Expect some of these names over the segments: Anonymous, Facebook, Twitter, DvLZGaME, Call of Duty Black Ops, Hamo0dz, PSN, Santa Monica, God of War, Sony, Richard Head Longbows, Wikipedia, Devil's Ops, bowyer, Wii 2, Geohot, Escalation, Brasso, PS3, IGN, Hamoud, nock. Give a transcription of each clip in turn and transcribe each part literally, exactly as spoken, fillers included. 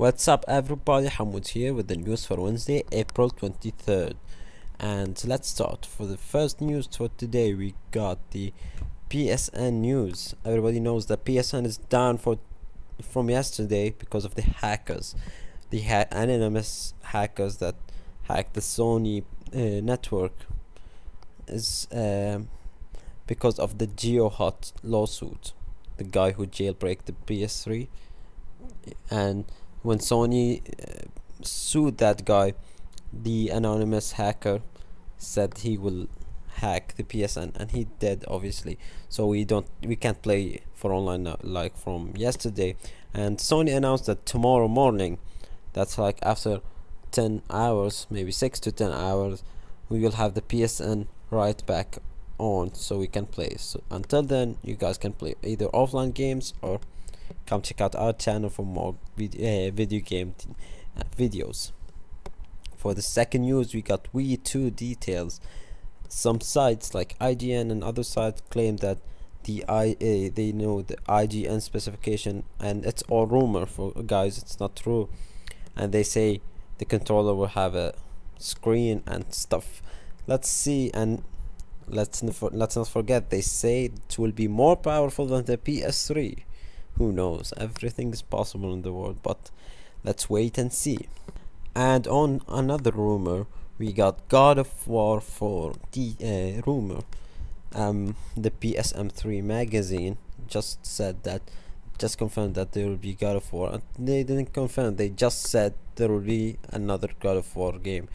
What's up everybody, Hamoud here with the news for Wednesday, April twenty-third. And let's start. For the first news for today, we got the P S N news. Everybody knows that P S N is down for from yesterday because of the hackers. The ha anonymous hackers that hacked the Sony uh, network is uh, because of the Geohot lawsuit. The guy who jailbreaked the P S three, and when Sony uh, sued that guy, the anonymous hacker said he will hack the P S N, and he did, obviously. So we don't we can't play for online now, like from yesterday. And Sony announced that tomorrow morning, that's like after ten hours, maybe six to ten hours, we will have the P S N right back on so we can play. So until then, you guys can play either offline games or come check out our channel for more video, uh, video game uh, videos. For the second news, we got Wii two details. Some sites like I G N and other sites claim that the I uh, they know the I G N specification, and it's all rumor for guys, it's not true. And they say the controller will have a screen and stuff. Let's see, and let's let's not forget, they say it will be more powerful than the P S three. Who knows? Everything is possible in the world, but let's wait and see. And on another rumor, we got God of War for the uh, rumor. Um, the P S M three magazine just said that, just confirmed that there will be God of War. And they didn't confirm; they just said there will be another God of War game.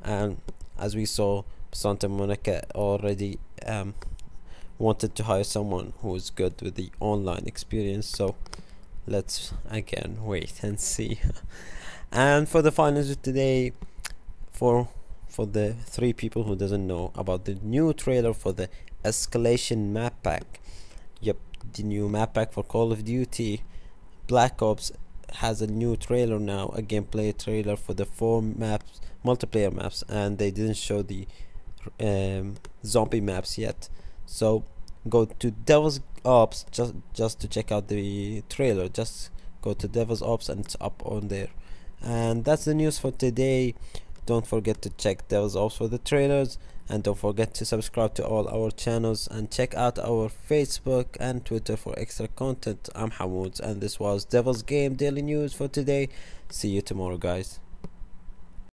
And as we saw, Santa Monica already um, wanted to hire someone who is good with the online experience, so let's again wait and see. And for the finals of today, for for the three people who doesn't know about the new trailer for the Escalation map pack, yep, the new map pack for Call of Duty Black Ops has a new trailer now, a gameplay trailer for the four maps, multiplayer maps, and they didn't show the um, zombie maps yet. So go to Devil's Ops just just to check out the trailer. Just go to Devil's Ops and it's up on there. And that's the news for today. Don't forget to check Devil's Ops for the trailers, and don't forget to subscribe to all our channels and check out our Facebook and Twitter for extra content. I'm Hamo0dz, and this was DvLZGaME Daily News for today. See you tomorrow, guys.